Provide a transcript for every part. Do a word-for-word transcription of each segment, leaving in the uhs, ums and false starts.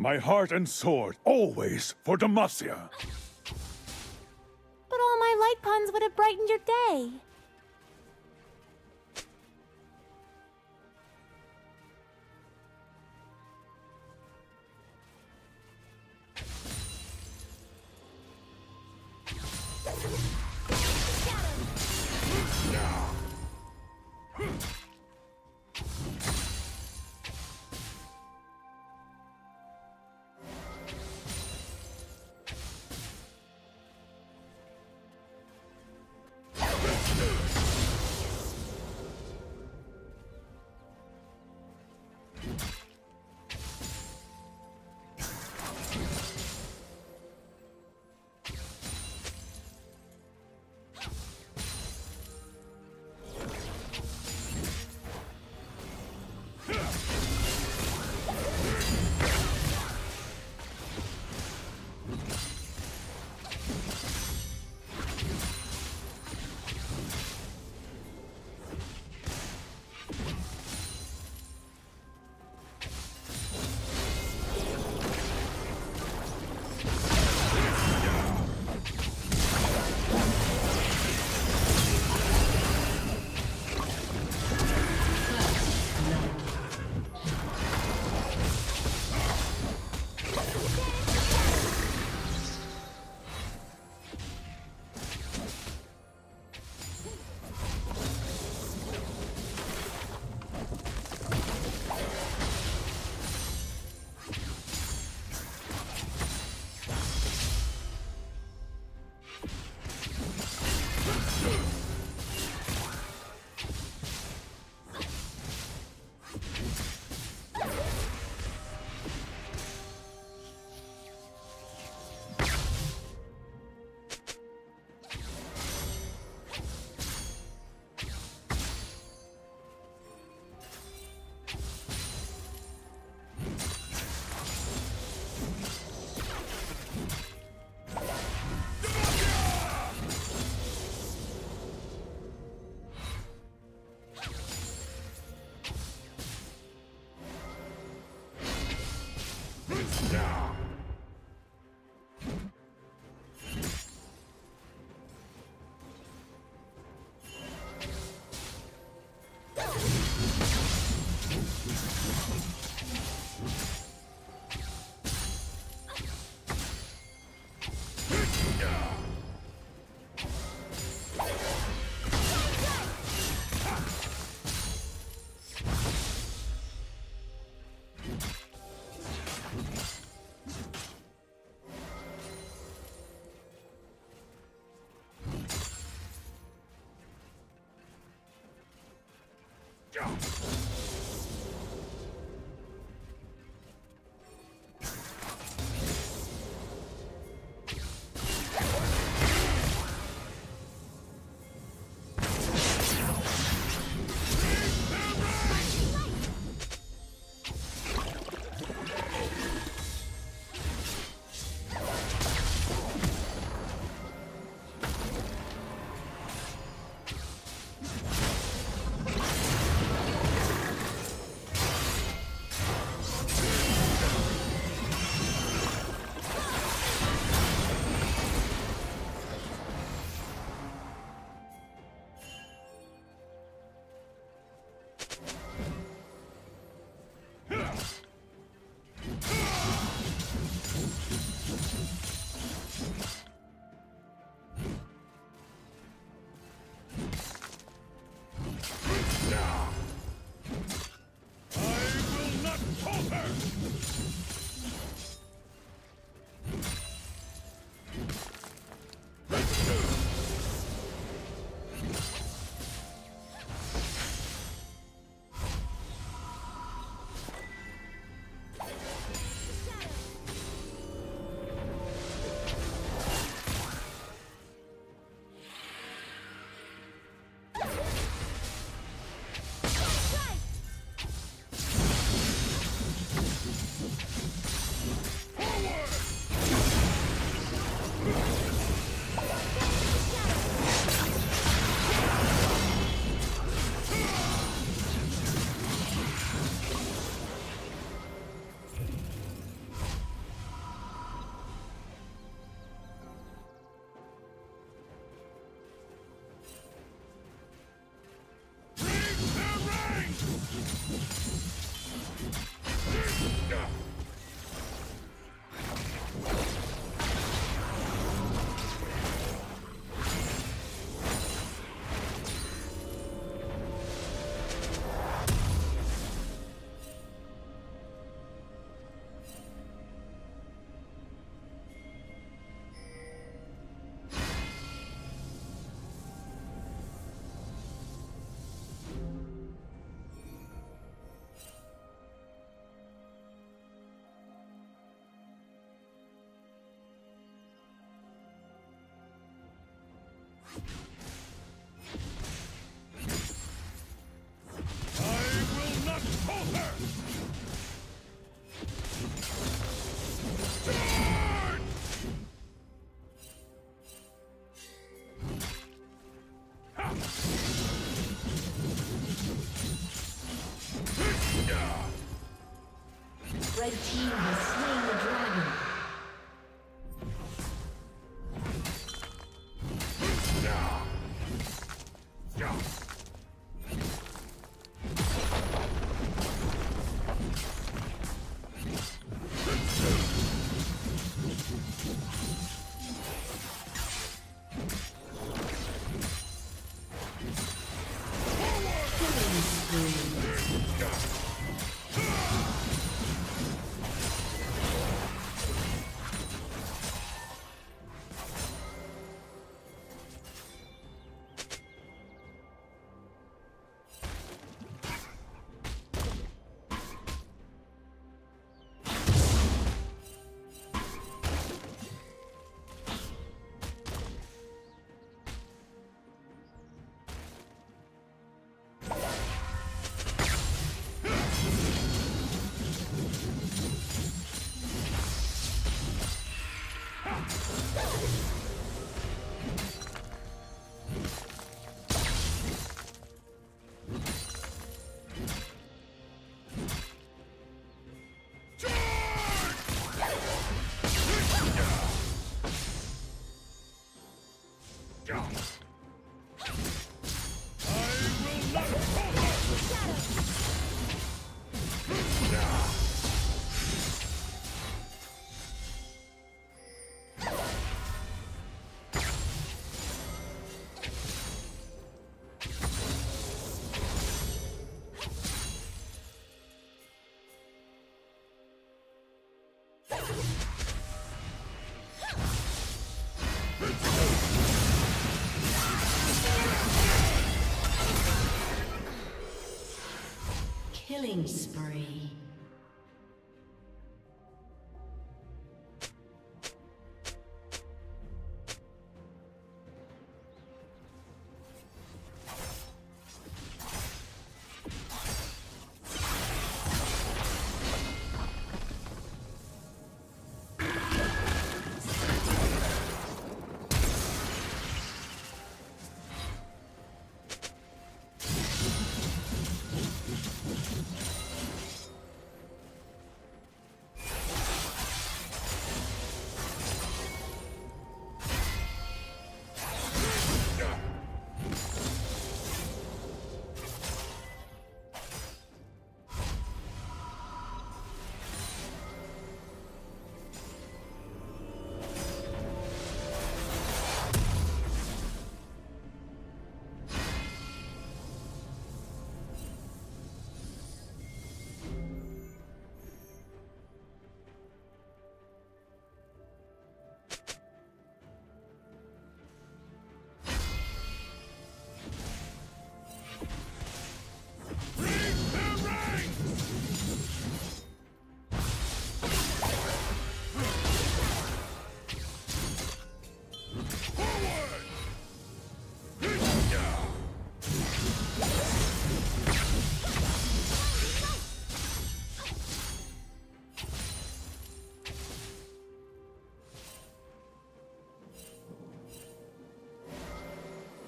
My heart and sword, always for Demacia. But all my light puns would have brightened your day. Red team has slain the dragon. Killing spree.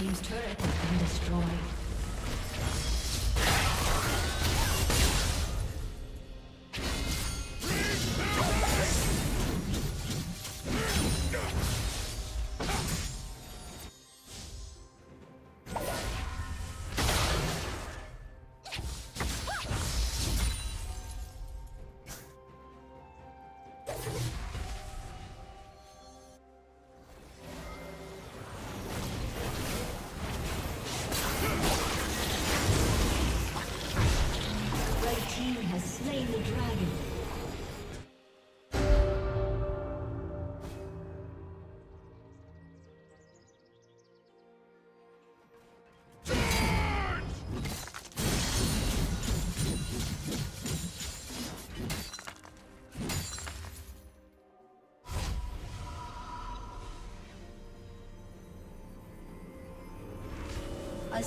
team's turret has been destroyed. The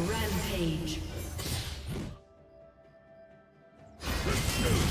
Rampage. Let's go.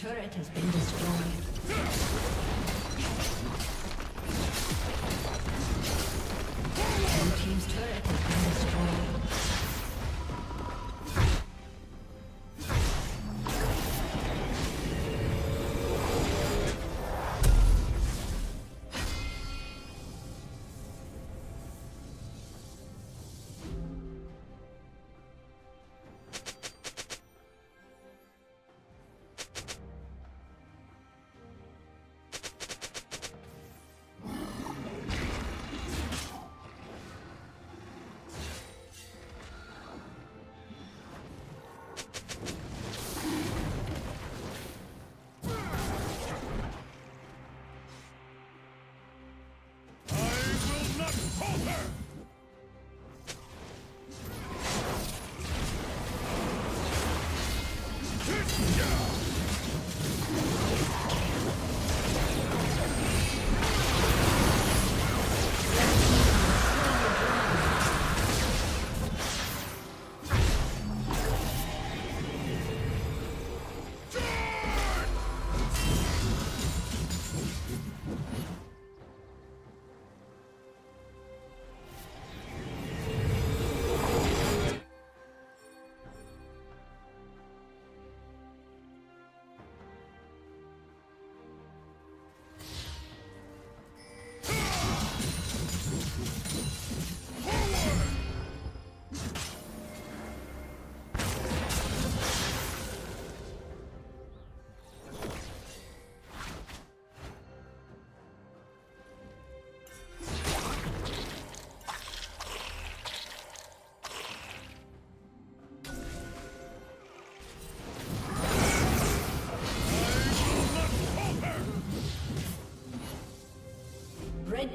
turret has been destroyed. Your team's turret has been destroyed. Red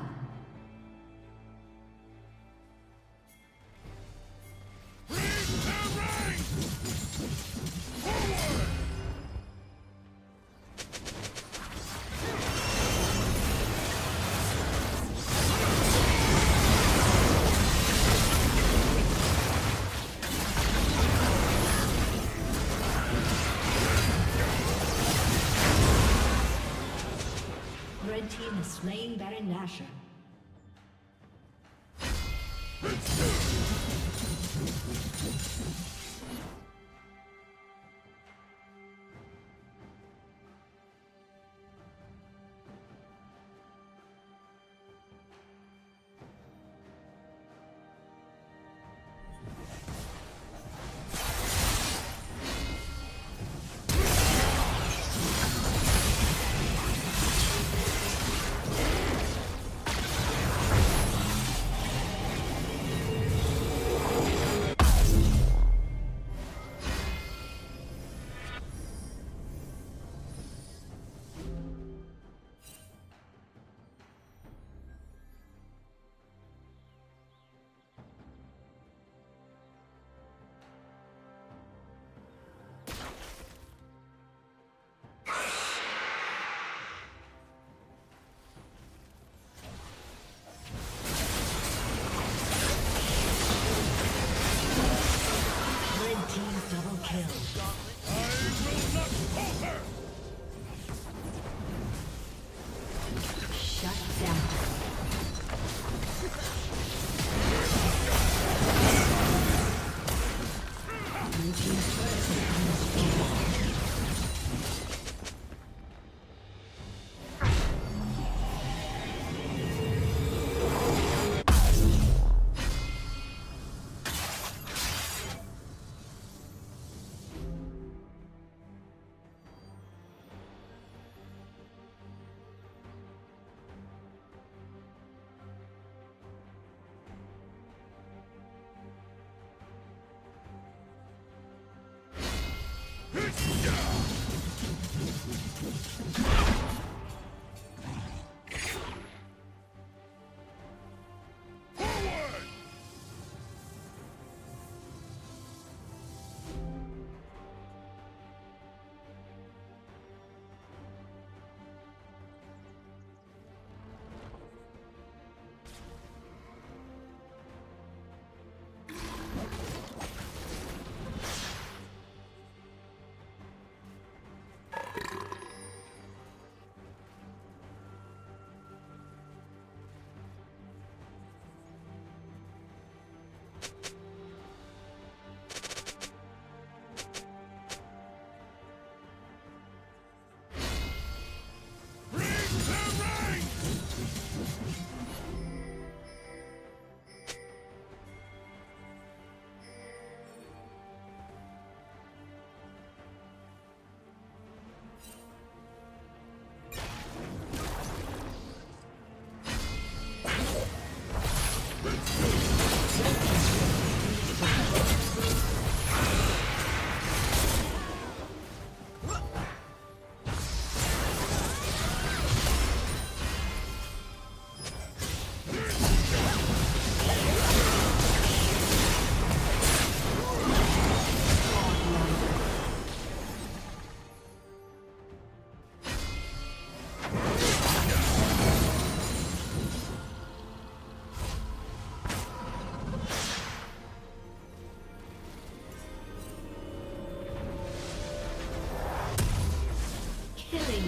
Slain Baron Nashor.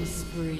Killing spree.